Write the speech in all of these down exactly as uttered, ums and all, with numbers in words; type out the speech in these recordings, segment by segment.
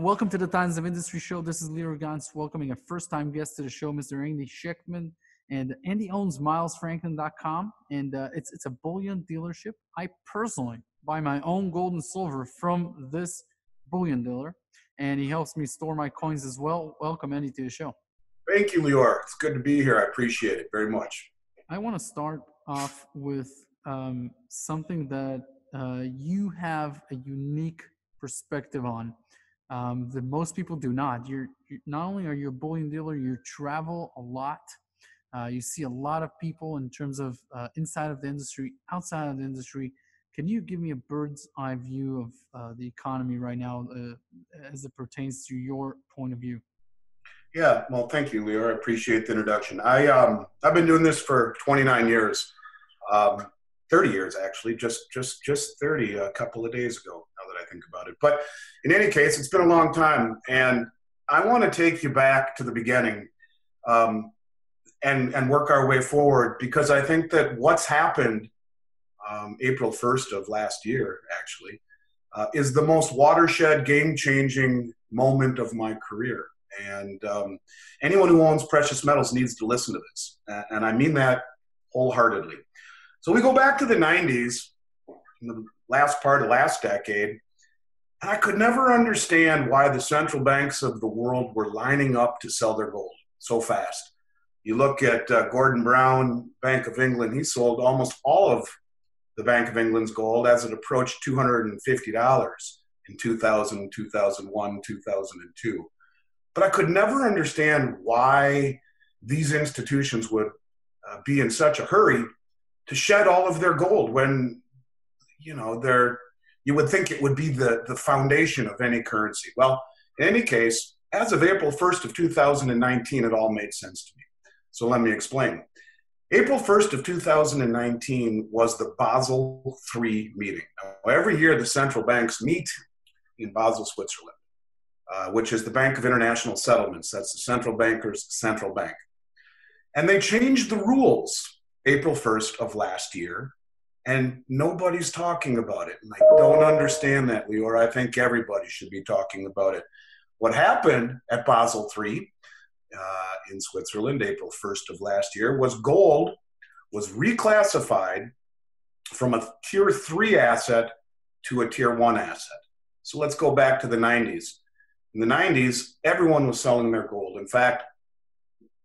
everyone. Welcome to the Titans of Industry Show. This is Lior Gantz welcoming a first-time guest to the show, Mister Andy Schectman. And Andy owns Miles Franklin dot com, and uh, it's it's a bullion dealership. I personally buy my own gold and silver from this bullion dealer, and he helps me store my coins as well. Welcome, Andy, to the show. Thank you, Lior. It's good to be here. I appreciate it very much. I want to start off with um, something that uh, you have a unique perspective on um, that most people do not. You're, you're not only are you a bullion dealer, you travel a lot. Uh, you see a lot of people in terms of uh, inside of the industry, outside of the industry. Can you give me a bird's eye view of uh, the economy right now uh, as it pertains to your point of view? Yeah, well, thank you, Lior. I appreciate the introduction. I, um, I've been doing this for twenty-nine years, um, thirty years actually, just, just, just thirty a couple of days ago, now that I think about it. But in any case, it's been a long time, and I want to take you back to the beginning um, and, and work our way forward, because I think that what's happened um, April first of last year, actually, uh, is the most watershed, game-changing moment of my career. And um, anyone who owns precious metals needs to listen to this. And I mean that wholeheartedly. So we go back to the nineties, in the last part of last decade, and I could never understand why the central banks of the world were lining up to sell their gold so fast. You look at uh, Gordon Brown, Bank of England, he sold almost all of the Bank of England's gold as it approached two hundred fifty dollars in two thousand, two thousand one, two thousand two. But I could never understand why these institutions would uh, be in such a hurry to shed all of their gold when, you know, they're, you would think it would be the, the foundation of any currency. Well, in any case, as of April first of two thousand nineteen, it all made sense to me. So let me explain. April first of two thousand nineteen was the Basel three meeting. Now, every year the central banks meet in Basel, Switzerland. Uh, which is the Bank of International Settlements. That's the central banker's central bank. And they changed the rules April first of last year, and nobody's talking about it. And I don't understand that, Lior. I think everybody should be talking about it. What happened at Basel three uh, in Switzerland, April first of last year, was gold was reclassified from a tier three asset to a tier one asset. So let's go back to the nineties. In the nineties, everyone was selling their gold. In fact,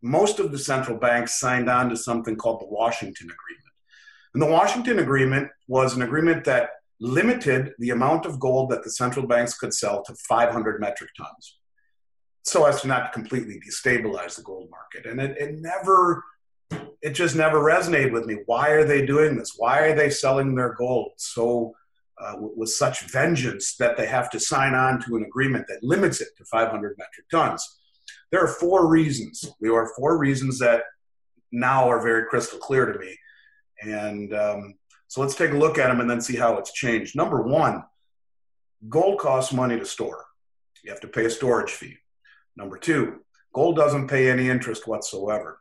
most of the central banks signed on to something called the Washington Agreement. And the Washington Agreement was an agreement that limited the amount of gold that the central banks could sell to five hundred metric tons, so as to not completely destabilize the gold market. And it, it never, it just never resonated with me. Why are they doing this? Why are they selling their gold so Uh, with such vengeance that they have to sign on to an agreement that limits it to five hundred metric tons. There are four reasons. There are four reasons that now are very crystal clear to me. And um, so let's take a look at them and then see how it's changed. Number one, gold costs money to store. You have to pay a storage fee. Number two, gold doesn't pay any interest whatsoever.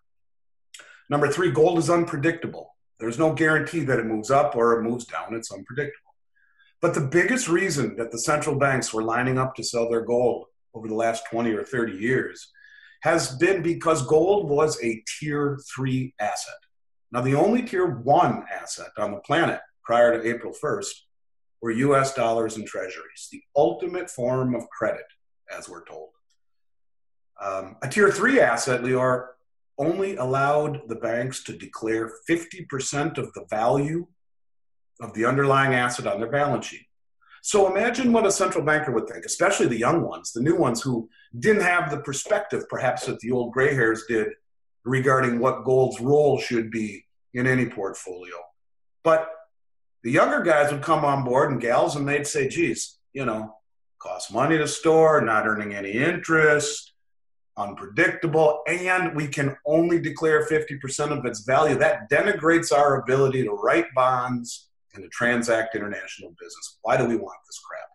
Number three, gold is unpredictable. There's no guarantee that it moves up or it moves down. It's unpredictable. But the biggest reason that the central banks were lining up to sell their gold over the last twenty or thirty years has been because gold was a tier three asset. Now, the only tier one asset on the planet prior to April first were U S dollars and treasuries, the ultimate form of credit, as we're told. Um, a tier three asset, Lior, only allowed the banks to declare fifty percent of the value of the underlying asset on their balance sheet. So imagine what a central banker would think, especially the young ones, the new ones who didn't have the perspective perhaps that the old gray hairs did regarding what gold's role should be in any portfolio. But the younger guys would come on board, and gals, and they'd say, geez, you know, costs money to store, not earning any interest, unpredictable, and we can only declare fifty percent of its value. That denigrates our ability to write bonds and to transact international business. Why do we want this crap?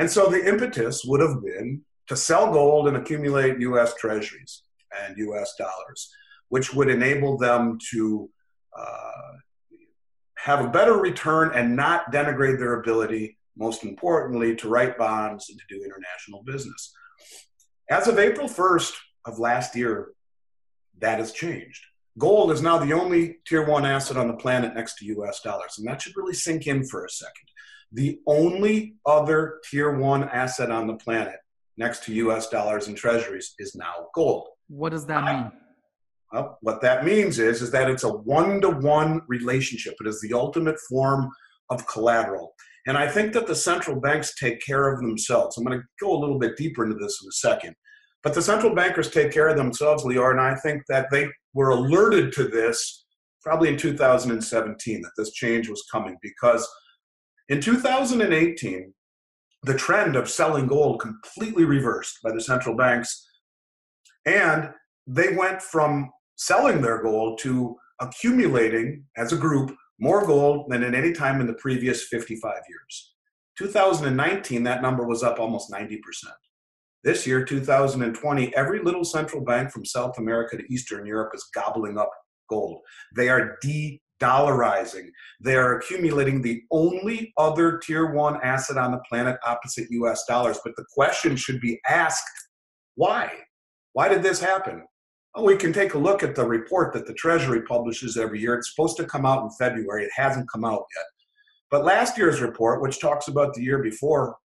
And so the impetus would have been to sell gold and accumulate U S treasuries and U S dollars, which would enable them to uh, have a better return and not denigrate their ability most importantly, to write bonds and to do international business. As of April first of last year, that has changed. Gold is now the only tier one asset on the planet next to U S dollars, and that should really sink in for a second. The only other tier one asset on the planet next to U S dollars and treasuries is now gold. What does that mean? Well, what that means is, is that it's a one-to-one relationship. It is the ultimate form of collateral. And I think that the central banks take care of themselves. I'm going to go a little bit deeper into this in a second. But the central bankers take care of themselves, Lior, and I think that they were alerted to this probably in two thousand seventeen, that this change was coming. Because in two thousand eighteen, the trend of selling gold completely reversed by the central banks. And they went from selling their gold to accumulating, as a group, more gold than at any time in the previous fifty-five years. two thousand nineteen, that number was up almost ninety percent. This year, two thousand twenty, every little central bank from South America to Eastern Europe is gobbling up gold. They are de-dollarizing. They are accumulating the only other tier one asset on the planet opposite U S dollars. But the question should be asked, why? Why did this happen? Well, we can take a look at the report that the Treasury publishes every year. It's supposed to come out in February. It hasn't come out yet. But last year's report, which talks about the year before,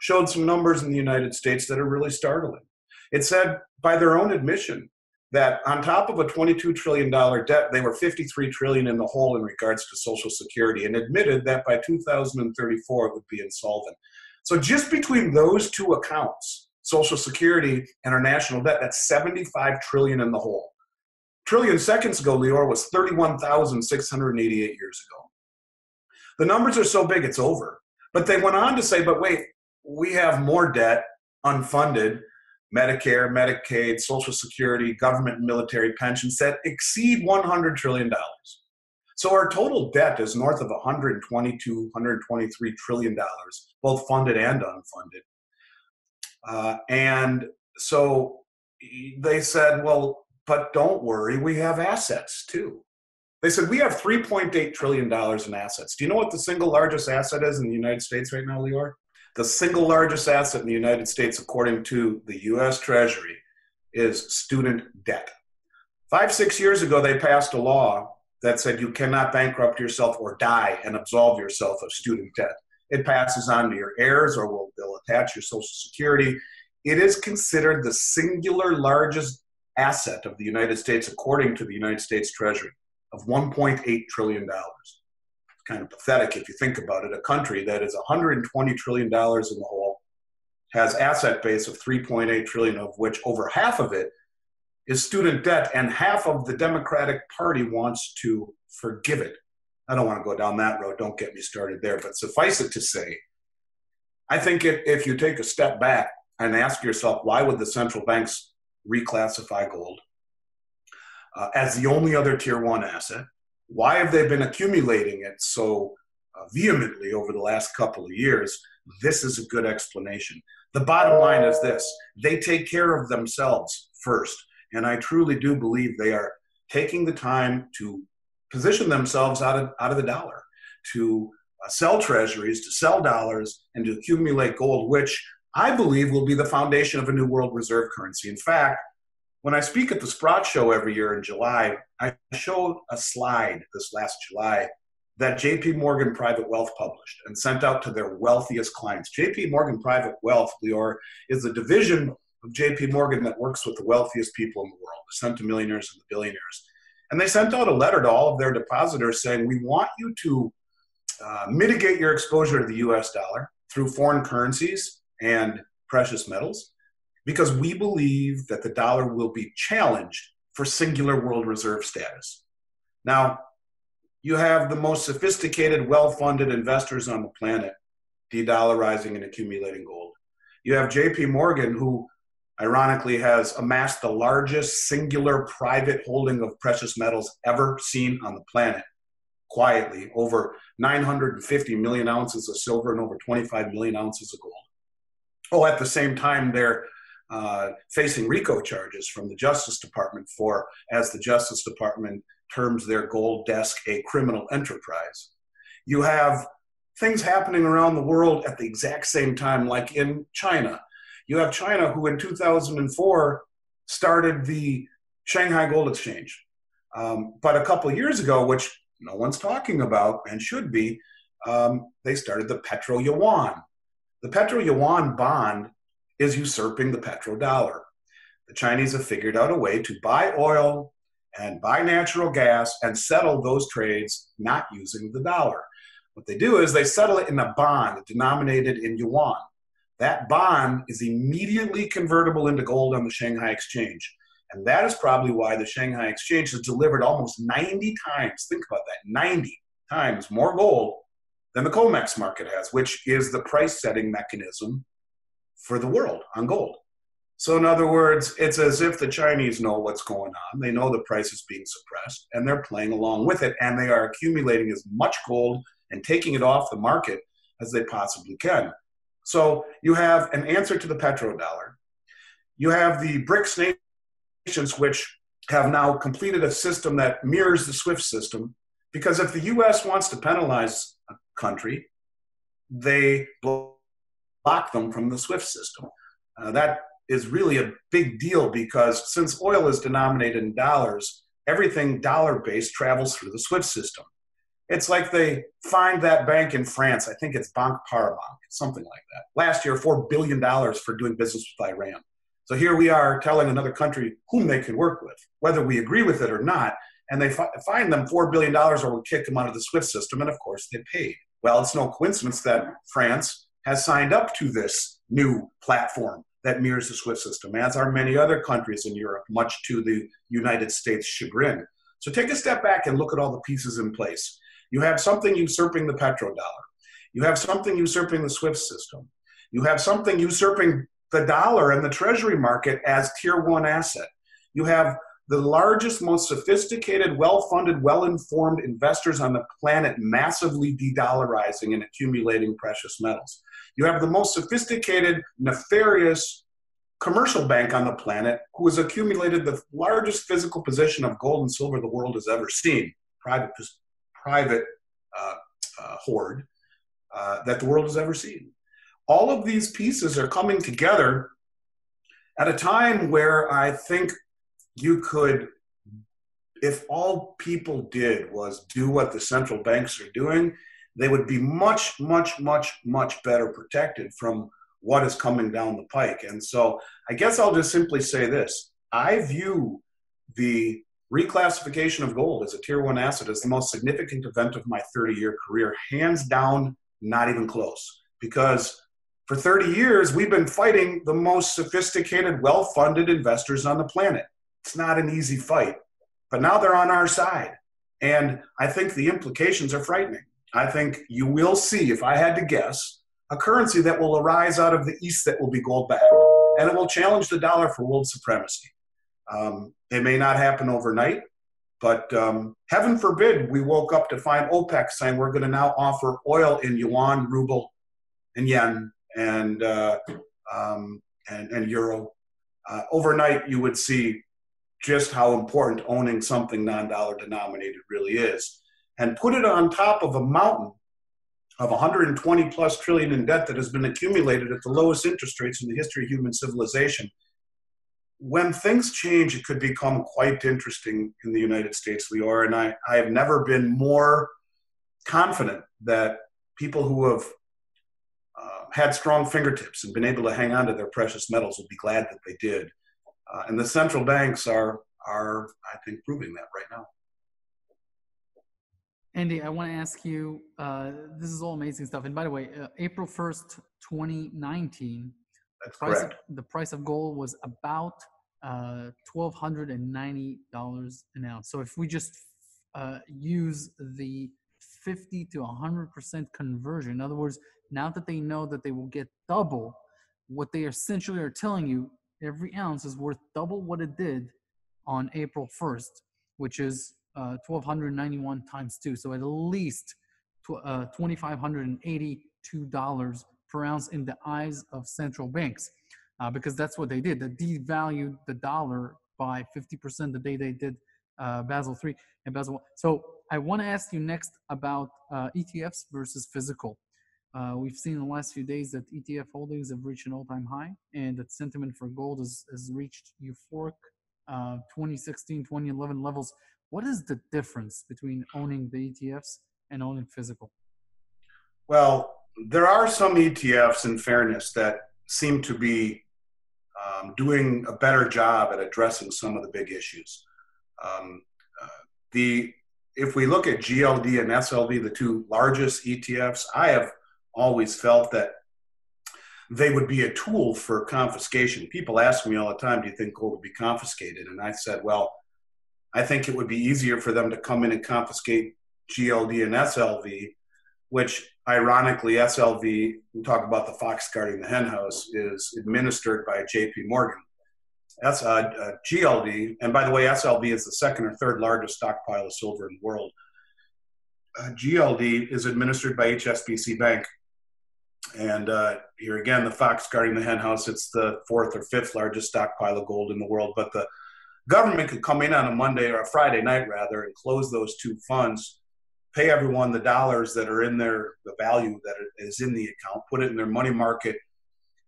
showed some numbers in the United States that are really startling. It said, by their own admission, that on top of a twenty-two trillion dollars debt, they were fifty-three trillion dollars in the hole in regards to Social Security, and admitted that by two thousand thirty-four, it would be insolvent. So just between those two accounts, Social Security and our national debt, that's seventy-five trillion dollars in the hole. Trillion seconds ago, Lior, was thirty-one thousand six hundred eighty-eight years ago. The numbers are so big, it's over. But they went on to say, but wait, we have more debt, unfunded, Medicare, Medicaid, Social Security, government and military pensions that exceed one hundred trillion dollars. So our total debt is north of one hundred twenty-two, one hundred twenty-three trillion dollars, both funded and unfunded. Uh, and so they said, well, but don't worry, we have assets too. They said, we have three point eight trillion dollars in assets. Do you know what the single largest asset is in the United States right now, Lior? The single largest asset in the United States, according to the U S Treasury, is student debt. Five, six years ago, they passed a law that said you cannot bankrupt yourself or die and absolve yourself of student debt. It passes on to your heirs, or will, they'll attach your Social Security. It is considered the singular largest asset of the United States, according to the United States Treasury, of one point eight trillion dollars. It's kind of pathetic if you think about it. A country that is one hundred twenty trillion dollars in the hole has asset base of three point eight trillion dollars, of which over half of it is student debt, and half of the Democratic Party wants to forgive it. I don't want to go down that road. Don't get me started there. But suffice it to say, I think if, if you take a step back and ask yourself, why would the central banks reclassify gold uh, as the only other tier one asset? Why have they been accumulating it so uh, vehemently over the last couple of years? This is a good explanation. The bottom line is this: they take care of themselves first. And I truly do believe they are taking the time to position themselves out of, out of the dollar, to uh, sell treasuries, to sell dollars, and to accumulate gold, which I believe will be the foundation of a new world reserve currency. In fact, when I speak at the Sprott Show every year in July, I showed a slide this last July that J P Morgan Private Wealth published and sent out to their wealthiest clients. J P Morgan Private Wealth, Lior, is a division of J P Morgan that works with the wealthiest people in the world, the centimillionaires and the billionaires. And they sent out a letter to all of their depositors saying, we want you to uh, mitigate your exposure to the U S dollar through foreign currencies and precious metals, because we believe that the dollar will be challenged for singular world reserve status. Now, you have the most sophisticated, well-funded investors on the planet de-dollarizing and accumulating gold. You have J P Morgan, who ironically has amassed the largest singular private holding of precious metals ever seen on the planet, quietly, over nine hundred fifty million ounces of silver and over twenty-five million ounces of gold. Oh, at the same time, they're uh, facing RICO charges from the Justice Department for, as the Justice Department terms their gold desk, a criminal enterprise. You have things happening around the world at the exact same time, like in China. You have China, who in two thousand four started the Shanghai Gold Exchange. Um, but a couple of years ago, which no one's talking about and should be, um, they started the Petro Yuan. The Petro Yuan bond is usurping the petrodollar. The Chinese have figured out a way to buy oil and buy natural gas and settle those trades not using the dollar. What they do is they settle it in a bond denominated in yuan. That bond is immediately convertible into gold on the Shanghai Exchange. And that is probably why the Shanghai Exchange has delivered almost ninety times, think about that, ninety times more gold than the COMEX market has, which is the price-setting mechanism for the world on gold. So in other words, it's as if the Chinese know what's going on. They know the price is being suppressed, and they're playing along with it, and they are accumulating as much gold and taking it off the market as they possibly can. So you have an answer to the petrodollar. You have the BRICS nations, which have now completed a system that mirrors the SWIFT system, because if the U S wants to penalize a country, they block them from the SWIFT system. Uh, that is really a big deal, because since oil is denominated in dollars, everything dollar-based travels through the SWIFT system. It's like they fined that bank in France. I think it's Banque Paribas, something like that. Last year, four billion dollars for doing business with Iran. So here we are telling another country whom they can work with, whether we agree with it or not, and they fi- fine them four billion dollars or we kick them out of the SWIFT system, and of course they paid. Well, it's no coincidence that France has signed up to this new platform that mirrors the SWIFT system, as are many other countries in Europe, much to the United States' chagrin. So take a step back and look at all the pieces in place. You have something usurping the petrodollar. You have something usurping the SWIFT system. You have something usurping the dollar and the treasury market as tier one asset. You have the largest, most sophisticated, well-funded, well-informed investors on the planet massively de-dollarizing and accumulating precious metals. You have the most sophisticated, nefarious commercial bank on the planet who has accumulated the largest physical position of gold and silver the world has ever seen, private private uh, uh, hoard uh, that the world has ever seen. All of these pieces are coming together at a time where I think you could, if all people did was do what the central banks are doing, they would be much, much, much, much better protected from what is coming down the pike. And so I guess I'll just simply say this. I view the reclassification of gold as a tier one asset as the most significant event of my thirty-year career. Hands down, not even close. Because for thirty years, we've been fighting the most sophisticated, well-funded investors on the planet. It's not an easy fight. But now they're on our side. And I think the implications are frightening. I think you will see, if I had to guess, a currency that will arise out of the East that will be gold-backed. And it will challenge the dollar for world supremacy. Um, it may not happen overnight, but um, heaven forbid we woke up to find OPEC saying we're going to now offer oil in yuan, ruble, and yen, and, uh, um, and, and euro. Uh, overnight, you would see just how important owning something non-dollar denominated really is. And put it on top of a mountain of one hundred twenty plus trillion in debt that has been accumulated at the lowest interest rates in the history of human civilization. When things change, it could become quite interesting in the United States, Lior, and I, I have never been more confident that people who have uh, had strong fingertips and been able to hang on to their precious metals will be glad that they did. Uh, and the central banks are, are, I think, proving that right now. Andy, I want to ask you, uh, this is all amazing stuff. And by the way, uh, April first, twenty nineteen, That's price correct. Of, the price of gold was about uh, one thousand two hundred ninety dollars an ounce. So if we just uh, use the fifty to one hundred percent conversion, in other words, now that they know that they will get double, what they essentially are telling you, every ounce is worth double what it did on April first, which is Uh, one thousand two hundred ninety-one times two, so at least tw- uh, two thousand five hundred eighty-two dollars per ounce in the eyes of central banks, uh, because that's what they did. They devalued the dollar by fifty percent the day they did uh, Basel three and Basel one. So I want to ask you next about uh, E T Fs versus physical. Uh, we've seen in the last few days that E T F holdings have reached an all-time high, and that sentiment for gold has, has reached euphoric uh, twenty sixteen, twenty eleven levels. What is the difference between owning the E T Fs and owning physical? Well, there are some E T Fs, in fairness, that seem to be um, doing a better job at addressing some of the big issues. Um, uh, the if we look at G L D and S L V, the two largest E T Fs, I have always felt that they would be a tool for confiscation. People ask me all the time, do you think gold would be confiscated? And I said, well, I think it would be easier for them to come in and confiscate G L D and S L V, which ironically, S L V, we talk about the fox guarding the hen house, is administered by J P Morgan. That's uh, uh, G L D, and by the way, S L V is the second or third largest stockpile of silver in the world. Uh, G L D is administered by H S B C Bank. And uh, here again, the fox guarding the hen house, it's the fourth or fifth largest stockpile of gold in the world. But the government could come in on a Monday or a Friday night, rather, and close those two funds, pay everyone the dollars that are in their, the value that is in the account, put it in their money market,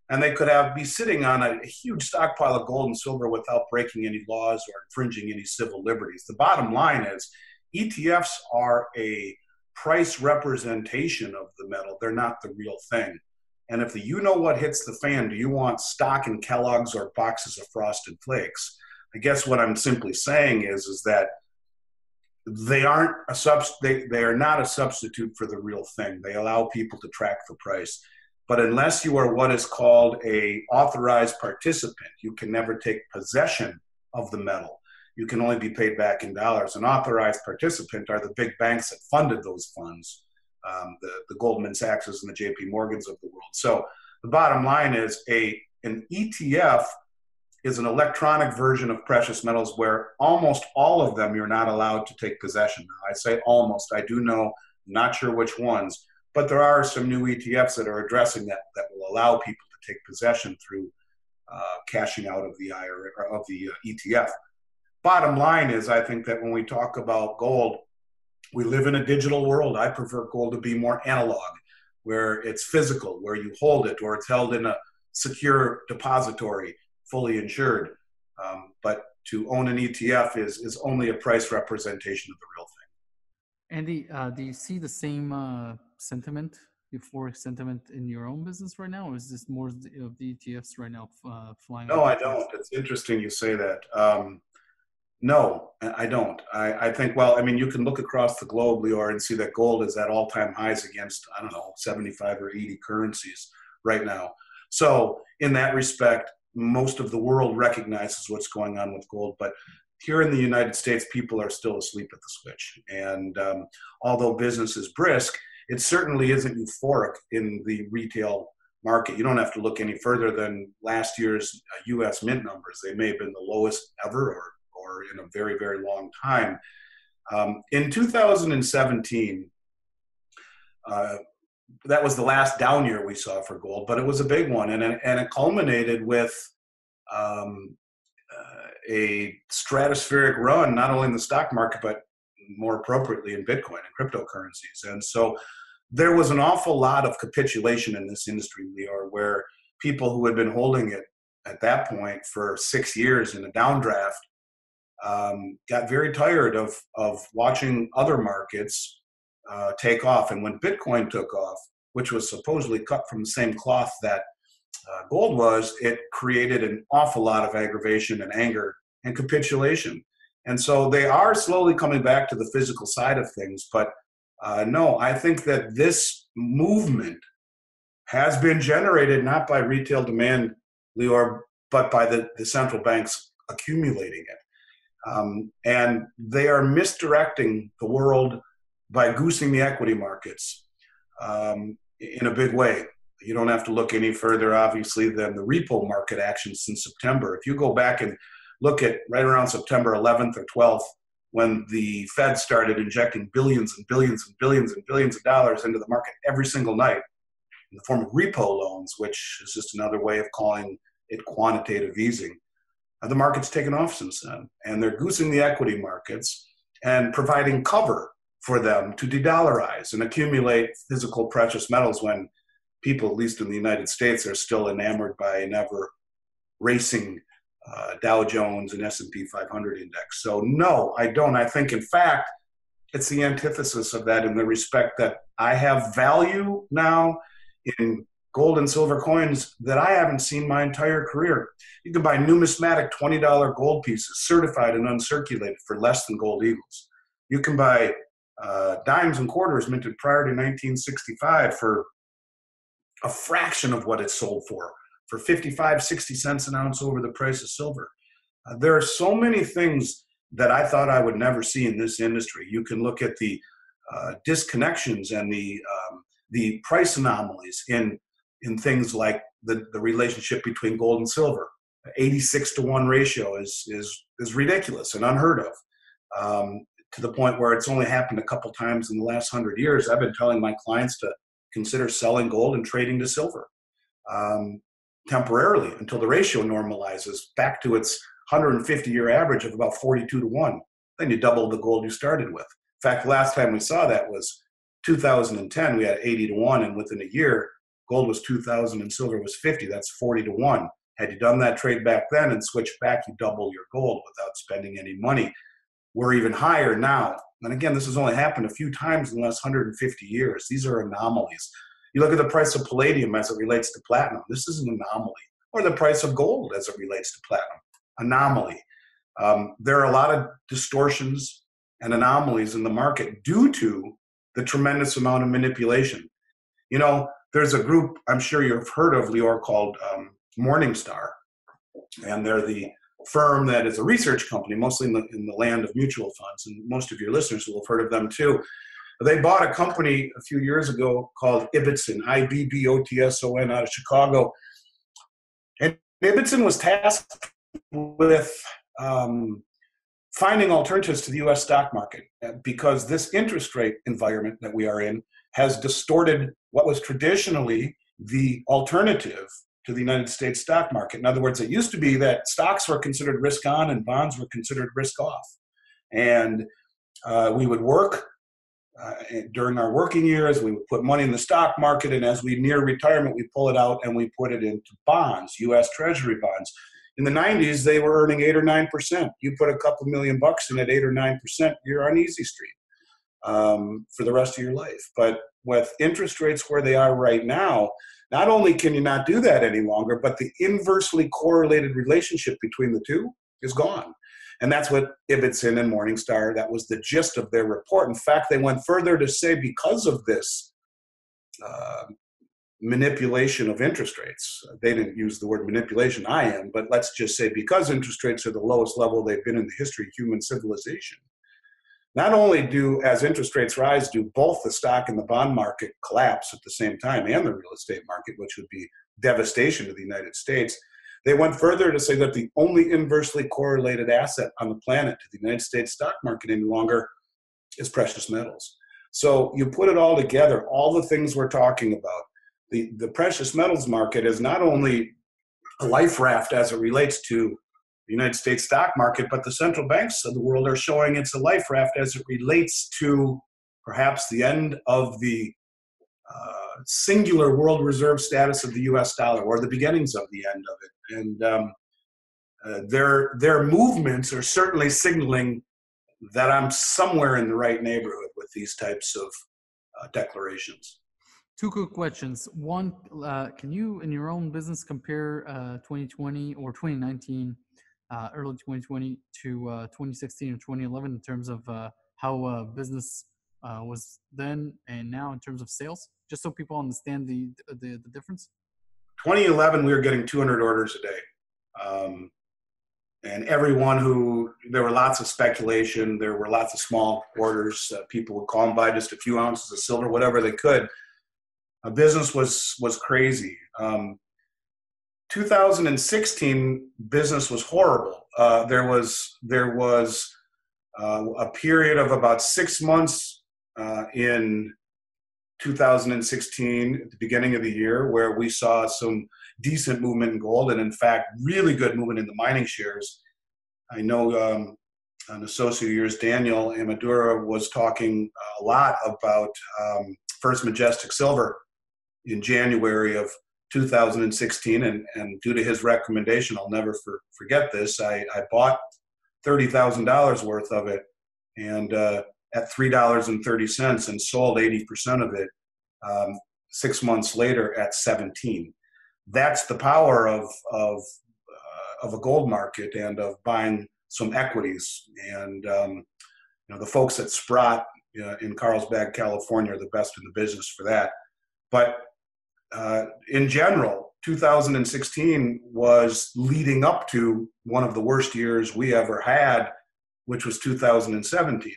and they could have be sitting on a huge stockpile of gold and silver without breaking any laws or infringing any civil liberties. The bottom line is E T Fs are a price representation of the metal. They're not the real thing. And if the you know what hits the fan, do you want stock in Kellogg's or boxes of Frosted Flakes? I guess what I'm simply saying is, is that they aren't a subst- they, they are not a substitute for the real thing. They allow people to track for price. But unless you are what is called a authorized participant, you can never take possession of the metal. You can only be paid back in dollars. An authorized participant are the big banks that funded those funds, um, the, the Goldman Sachs and the J P Morgans of the world. So the bottom line is a an E T F is an electronic version of precious metals where almost all of them you're not allowed to take possession. I say almost. I do know, not sure which ones, but there are some new E T Fs that are addressing that that will allow people to take possession through uh, cashing out of the I R A or of the uh, E T F. Bottom line is, I think that when we talk about gold, we live in a digital world. I prefer gold to be more analog, where it's physical, where you hold it, or it's held in a secure depository, fully insured. Um, but to own an E T F is is only a price representation of the real thing. Andy, uh, do you see the same uh, sentiment, euphoric sentiment in your own business right now, or is this more of the E T Fs right now uh, flying? No, I don't. It's interesting you say that. Um, No, I don't. I, I think, well, I mean, you can look across the globe, Lior, and see that gold is at all-time highs against, I don't know, seventy-five or eighty currencies right now. So in that respect, most of the world recognizes what's going on with gold. But here in the United States, people are still asleep at the switch. And um, although business is brisk, it certainly isn't euphoric in the retail market. You don't have to look any further than last year's U S mint numbers. They may have been the lowest ever or in a very, very long time. Um, in two thousand seventeen, uh, that was the last down year we saw for gold, but it was a big one. And, and it culminated with um, uh, a stratospheric run, not only in the stock market, but more appropriately in Bitcoin and cryptocurrencies. And so there was an awful lot of capitulation in this industry, Lior, where people who had been holding it at that point for six years in a downdraft Um, got very tired of, of watching other markets uh, take off. And when Bitcoin took off, which was supposedly cut from the same cloth that uh, gold was, it created an awful lot of aggravation and anger and capitulation. And so they are slowly coming back to the physical side of things. But uh, no, I think that this movement has been generated not by retail demand, Lior, but by the, the central banks accumulating it. Um, and they are misdirecting the world by goosing the equity markets um, in a big way. You don't have to look any further, obviously, than the repo market action since September. If you go back and look at right around September eleventh or twelfth, when the Fed started injecting billions and billions and billions and billions of dollars into the market every single night in the form of repo loans, which is just another way of calling it quantitative easing. The market's taken off since then, and they're goosing the equity markets and providing cover for them to de-dollarize and accumulate physical precious metals when people, at least in the United States, are still enamored by an ever-racing uh, Dow Jones and S and P five hundred index. So no, I don't. I think, in fact, it's the antithesis of that in the respect that I have value now in gold and silver coins that I haven't seen my entire career. You can buy numismatic twenty dollar gold pieces, certified and uncirculated, for less than Gold Eagles. You can buy uh, dimes and quarters minted prior to nineteen sixty-five for a fraction of what it's sold for, for fifty-five, sixty cents an ounce over the price of silver. Uh, there are so many things that I thought I would never see in this industry. You can look at the uh, disconnections and the um, the price anomalies in in things like the, the relationship between gold and silver. eighty-six to one ratio is is is ridiculous and unheard of, um, to the point where it's only happened a couple times in the last hundred years. I've been telling my clients to consider selling gold and trading to silver um, temporarily until the ratio normalizes back to its one hundred fifty year average of about forty-two to one. Then you double the gold you started with. In fact, last time we saw that was two thousand ten. We had eighty to one, and within a year, gold was two thousand and silver was fifty. That's forty to one. Had you done that trade back then and switched back, you double your gold without spending any money. We're even higher now. And again, this has only happened a few times in the last one hundred fifty years. These are anomalies. You look at the price of palladium as it relates to platinum. This is an anomaly. Or the price of gold as it relates to platinum. Anomaly. Um, there are a lot of distortions and anomalies in the market due to the tremendous amount of manipulation. You know, there's a group I'm sure you've heard of, Lior, called um, Morningstar. And they're the firm that is a research company, mostly in the, in the land of mutual funds. And most of your listeners will have heard of them too. They bought a company a few years ago called Ibbotson, I B B O T S O N, out of Chicago. And Ibbotson was tasked with um, finding alternatives to the U S stock market, because this interest rate environment that we are in has distorted what was traditionally the alternative to the United States stock market. In other words, it used to be that stocks were considered risk on and bonds were considered risk off. And uh, we would work uh, during our working years, we would put money in the stock market, and as we near retirement, we pull it out and we put it into bonds, U S Treasury bonds. In the nineties, they were earning eight or nine percent. You put a couple million bucks in at eight or nine percent, you're on easy street um, for the rest of your life. But with interest rates where they are right now, not only can you not do that any longer, but the inversely correlated relationship between the two is gone. And that's what Ibbotson and Morningstar, that was the gist of their report. In fact, they went further to say, because of this uh, manipulation of interest rates. They didn't use the word manipulation, I am, but let's just say because interest rates are the lowest level they've been in the history of human civilization, not only do, as interest rates rise, do both the stock and the bond market collapse at the same time, and the real estate market, which would be devastation to the United States. They went further to say that the only inversely correlated asset on the planet to the United States stock market any longer is precious metals. So you put it all together, all the things we're talking about. The, the precious metals market is not only a life raft as it relates to the United States stock market, but the central banks of the world are showing it's a life raft as it relates to perhaps the end of the uh, singular world reserve status of the U S dollar, or the beginnings of the end of it. And um, uh, their, their movements are certainly signaling that I'm somewhere in the right neighborhood with these types of uh, declarations. Two quick questions. One, uh, can you, in your own business, compare uh, twenty twenty or twenty nineteen, uh, early twenty twenty, to uh, twenty sixteen or twenty eleven in terms of uh, how uh, business uh, was then and now in terms of sales? Just so people understand the the, the difference. twenty eleven, we were getting two hundred orders a day. Um, and everyone who, there were lots of speculation. There were lots of small orders. Uh, people would call and buy just a few ounces of silver, whatever they could. A business was was crazy. Um, two thousand sixteen, business was horrible. Uh, there was there was uh, a period of about six months uh, in two thousand sixteen, at the beginning of the year, where we saw some decent movement in gold, and in fact, really good movement in the mining shares. I know um, an associate of yours, Daniel Amadura, was talking a lot about um, First Majestic Silver in January of two thousand sixteen, and, and due to his recommendation, I'll never for, forget this, I, I bought thirty thousand dollars worth of it, and uh, at three dollars and thirty cents, and sold eighty percent of it um, six months later at seventeen. That's the power of, of, uh, of a gold market and of buying some equities. And um, you know, the folks at Sprott uh, in Carlsbad, California, are the best in the business for that. But uh, in general, two thousand sixteen was leading up to one of the worst years we ever had, which was two thousand seventeen.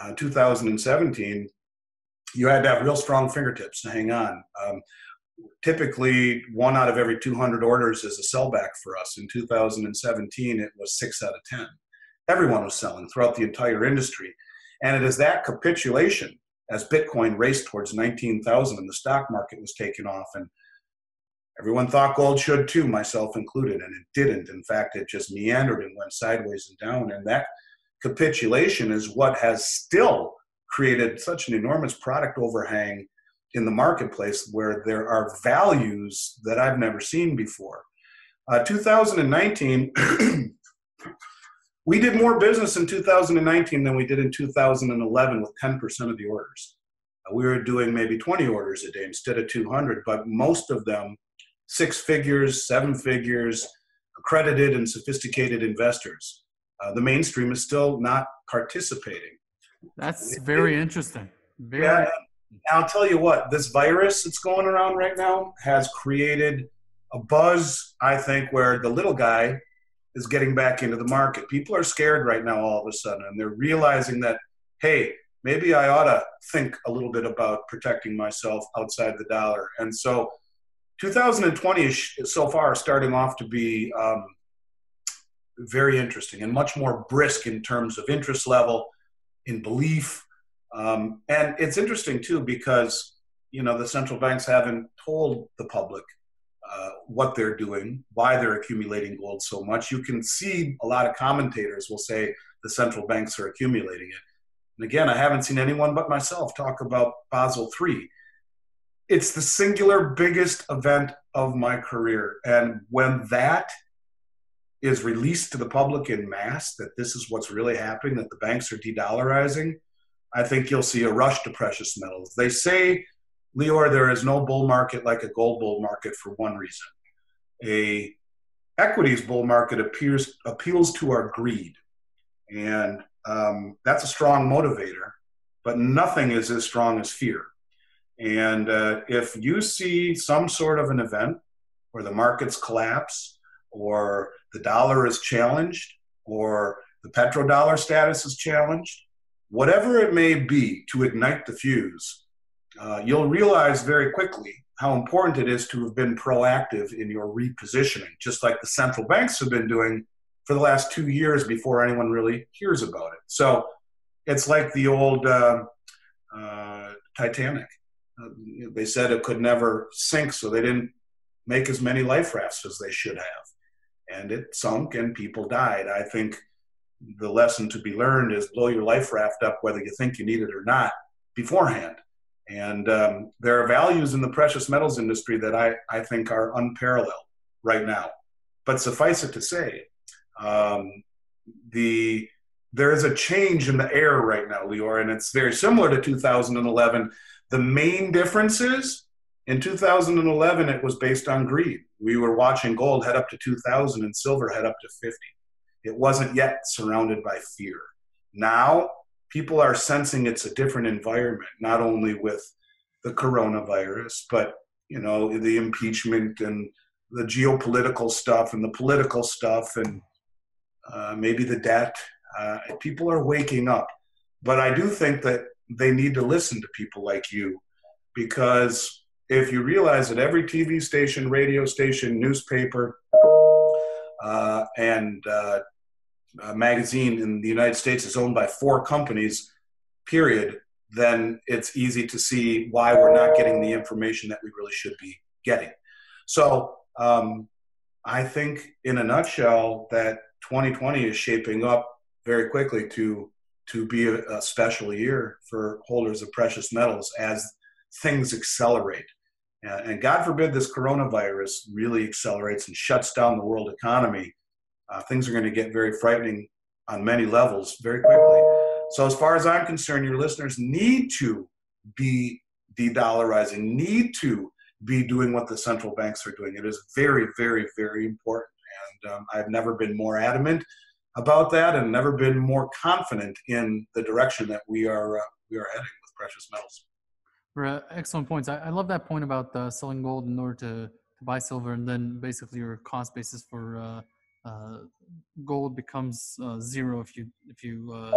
Uh, two thousand seventeen, you had to have real strong fingertips to hang on. Um, typically, one out of every two hundred orders is a sellback for us. In two thousand seventeen, it was six out of ten. Everyone was selling throughout the entire industry. And it is that capitulation, as Bitcoin raced towards nineteen thousand and the stock market was taken off, and everyone thought gold should too, myself included, and it didn't. In fact, it just meandered and went sideways and down, and that capitulation is what has still created such an enormous product overhang in the marketplace, where there are values that I've never seen before. Uh, two thousand nineteen, we did more business in two thousand nineteen than we did in two thousand eleven with ten percent of the orders. Uh, we were doing maybe twenty orders a day instead of two hundred, but most of them six figures, seven figures, accredited and sophisticated investors. Uh, the mainstream is still not participating. That's very interesting. Very yeah, I'll tell you what, this virus that's going around right now has created a buzz, I think, where the little guy is getting back into the market. People are scared right now all of a sudden, and they're realizing that, hey, maybe I ought to think a little bit about protecting myself outside the dollar. And so two thousand twenty is so far starting off to be um, very interesting and much more brisk in terms of interest level, in belief. Um, and it's interesting, too, because, you know, the central banks haven't told the public uh, what they're doing, why they're accumulating gold so much. You can see a lot of commentators will say the central banks are accumulating it. And again, I haven't seen anyone but myself talk about Basel three. It's the singular biggest event of my career. And when that is released to the public in mass, that this is what's really happening, that the banks are de-dollarizing, I think you'll see a rush to precious metals. They say, Lior, there is no bull market like a gold bull market for one reason. A equities bull market appears, appeals to our greed. And um, that's a strong motivator, but nothing is as strong as fear. And uh, if you see some sort of an event where the markets collapse, or the dollar is challenged, or the petrodollar status is challenged, whatever it may be to ignite the fuse, uh, you'll realize very quickly how important it is to have been proactive in your repositioning, just like the central banks have been doing for the last two years before anyone really hears about it. So it's like the old uh, uh, Titanic. Uh, they said it could never sink, so they didn't make as many life rafts as they should have. And it sunk and people died. I think the lesson to be learned is blow your life raft up whether you think you need it or not beforehand. And um, there are values in the precious metals industry that I, I think are unparalleled right now. But suffice it to say, um, the there is a change in the air right now, Lior, and it's very similar to two thousand eleven. The main difference is in two thousand eleven, it was based on greed. We were watching gold head up to two thousand and silver head up to fifty. It wasn't yet surrounded by fear. Now, people are sensing it's a different environment, not only with the coronavirus, but, you know, the impeachment and the geopolitical stuff and the political stuff and uh, maybe the debt. Uh, people are waking up. But I do think that they need to listen to people like you, because if you realize that every T V station, radio station, newspaper, uh, and uh, a magazine in the United States is owned by four companies, period, then it's easy to see why we're not getting the information that we really should be getting. So um, I think, in a nutshell, that twenty twenty is shaping up very quickly to to be a, a special year for holders of precious metals as things accelerate. Uh, and God forbid this coronavirus really accelerates and shuts down the world economy. Uh, things are going to get very frightening on many levels very quickly. So as far as I'm concerned, your listeners need to be de-dollarizing, need to be doing what the central banks are doing. It is very, very, very important. And um, I've never been more adamant about that, and never been more confident in the direction that we are uh, we are heading with precious metals. Right. Excellent points. I, I love that point about uh, selling gold in order to, to buy silver, and then basically your cost basis for uh, uh, gold becomes uh, zero if you if you uh,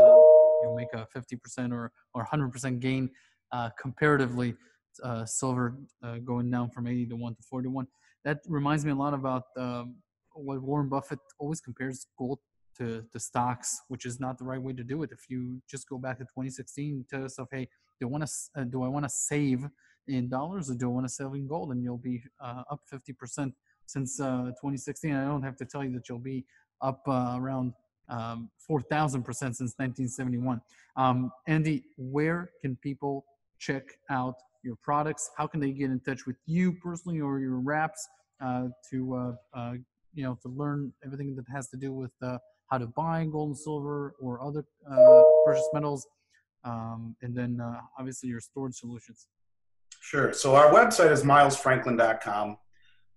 you make a fifty percent or or one hundred percent gain uh, comparatively. Uh, silver uh, going down from eighty to one to forty-one. That reminds me a lot about um, what Warren Buffett always compares gold to, to stocks, which is not the right way to do it. If you just go back to twenty sixteen and tell yourself, hey, do I want to uh, do I want to save in dollars, or do I want to save in gold? And you'll be uh, up fifty percent since uh, twenty sixteen. I don't have to tell you that you'll be up uh, around um, four thousand percent since nineteen seventy-one. Um, Andy, where can people check out your products? How can they get in touch with you personally or your reps uh, to uh, uh, you know to learn everything that has to do with uh, how to buy gold and silver or other uh, precious metals, um, and then uh, obviously your storage solutions? Sure. So our website is miles franklin dot com.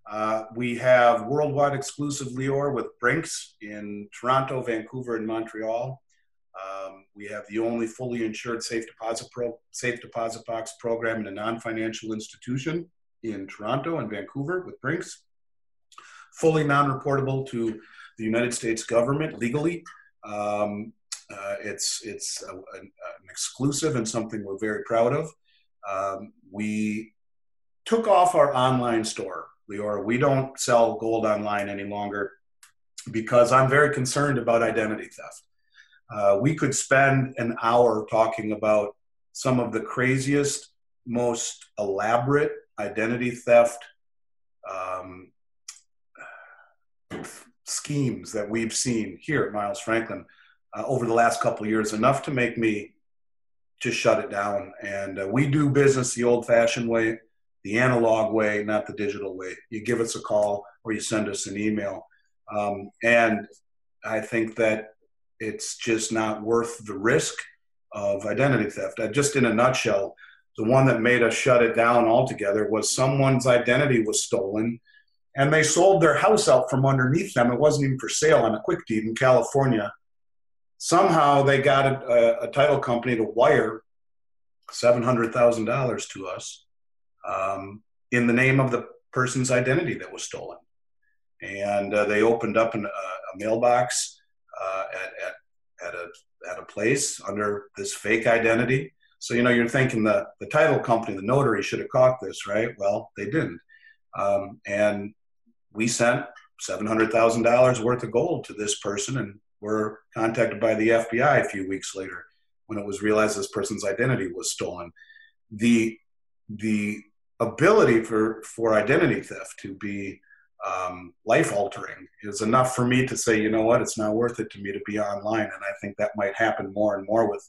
Uh, we have worldwide exclusive Lior with Brinks in Toronto, Vancouver, and Montreal. Um, we have the only fully insured safe deposit pro, safe deposit box program in a non-financial institution in Toronto and Vancouver with Brinks. Fully non-reportable to the United States government legally. Um, uh, it's it's a, a, an exclusive and something we're very proud of. Um, we took off our online store, Lior. We don't sell gold online any longer because I'm very concerned about identity theft. Uh, we could spend an hour talking about some of the craziest, most elaborate identity theft um, schemes that we've seen here at Miles Franklin uh, over the last couple of years, enough to make me just shut it down. And uh, we do business the old-fashioned way, the analog way, not the digital way. You give us a call or you send us an email. Um, and I think that it's just not worth the risk of identity theft. Just in a nutshell, the one that made us shut it down altogether was someone's identity was stolen, and they sold their house out from underneath them. It wasn't even for sale on a quick deed in California. Somehow they got a, a title company to wire seven hundred thousand dollars to us um, in the name of the person's identity that was stolen. And uh, they opened up an, a, a mailbox Uh, at, at, at, a, at a place under this fake identity. So, you know, you're thinking the, the title company, the notary, should have caught this, right? Well, they didn't. Um, and we sent seven hundred thousand dollars worth of gold to this person, and were contacted by the F B I a few weeks later when it was realized this person's identity was stolen. The, the ability for, for identity theft to be Um, life-altering is enough for me to say, you know what, it's not worth it to me to be online. And I think that might happen more and more with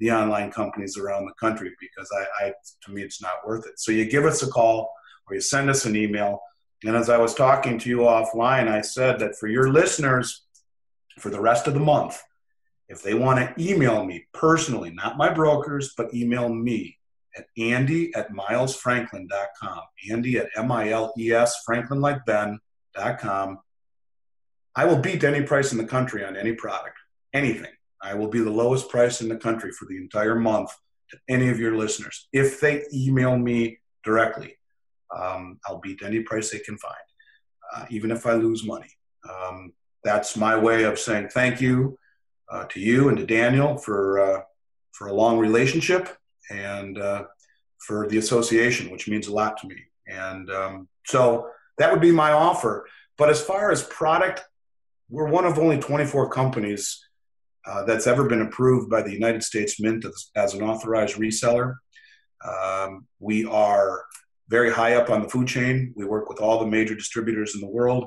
the online companies around the country, because I, I to me, it's not worth it. So you give us a call or you send us an email. And as I was talking to you offline, I said that for your listeners, for the rest of the month, if they want to email me personally, not my brokers, but email me at Andy at miles franklin dot com, Andy at M I L E S, Franklin like Ben dot com. I will beat any price in the country on any product, anything. I will be the lowest price in the country for the entire month to any of your listeners. If they email me directly, um, I'll beat any price they can find, uh, even if I lose money. Um, that's my way of saying thank you uh, to you and to Daniel for, uh, for a long relationship, and uh, for the association, which means a lot to me. And um, so that would be my offer. But as far as product, we're one of only twenty-four companies uh, that's ever been approved by the United States Mint as, as an authorized reseller. Um, we are very high up on the food chain. We work with all the major distributors in the world.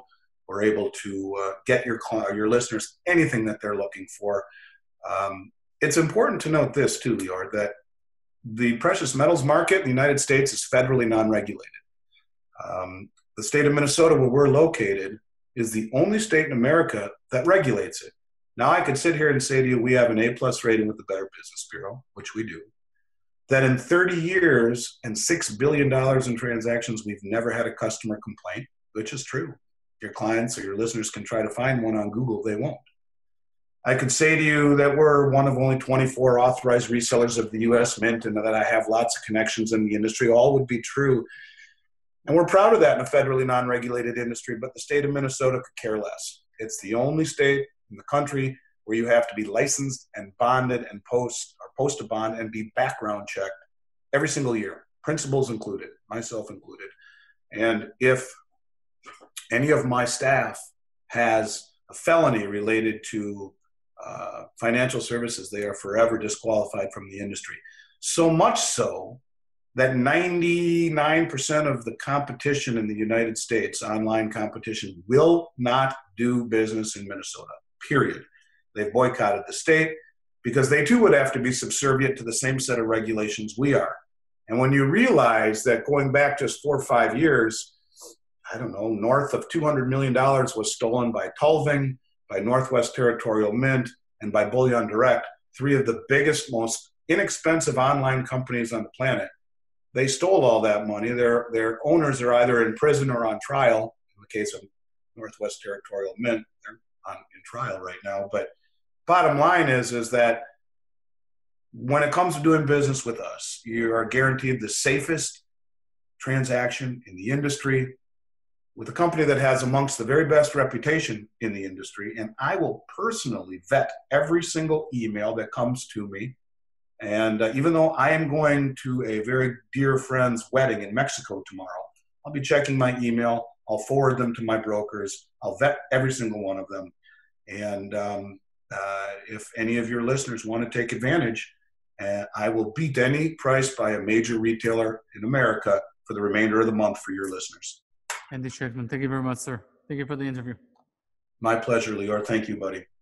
We're able to uh, get your, your listeners anything that they're looking for. Um, it's important to note this too, Lior, that the precious metals market in the United States is federally non-regulated. Um, the state of Minnesota, where we're located, is the only state in America that regulates it. Now, I could sit here and say to you, we have an A-plus rating with the Better Business Bureau, which we do, that in thirty years and six billion dollars in transactions, we've never had a customer complaint, which is true. Your clients or your listeners can try to find one on Google. They won't. I could say to you that we're one of only twenty-four authorized resellers of the U S Mint and that I have lots of connections in the industry. All would be true. And we're proud of that in a federally non-regulated industry, but the state of Minnesota could care less. It's the only state in the country where you have to be licensed and bonded and post or post a bond and be background checked every single year, principals included, myself included. And if any of my staff has a felony related to Uh, financial services, they are forever disqualified from the industry. So much so that ninety-nine percent of the competition in the United States, online competition, will not do business in Minnesota, period. They've boycotted the state because they too would have to be subservient to the same set of regulations we are. And when you realize that going back just four or five years, I don't know, north of two hundred million dollars was stolen by Tulving, by Northwest Territorial Mint, and by Bullion Direct, three of the biggest, most inexpensive online companies on the planet. They stole all that money. Their, their owners are either in prison or on trial. In the case of Northwest Territorial Mint, they're on, in trial right now. But bottom line is, is that when it comes to doing business with us, you are guaranteed the safest transaction in the industry, with a company that has amongst the very best reputation in the industry. And I will personally vet every single email that comes to me. And uh, even though I am going to a very dear friend's wedding in Mexico tomorrow, I'll be checking my email. I'll forward them to my brokers. I'll vet every single one of them. And um, uh, if any of your listeners want to take advantage, uh, I will beat any price by a major retailer in America for the remainder of the month for your listeners. Andy Schectman, thank you very much, sir. Thank you for the interview. My pleasure, Lior. Thank you, buddy.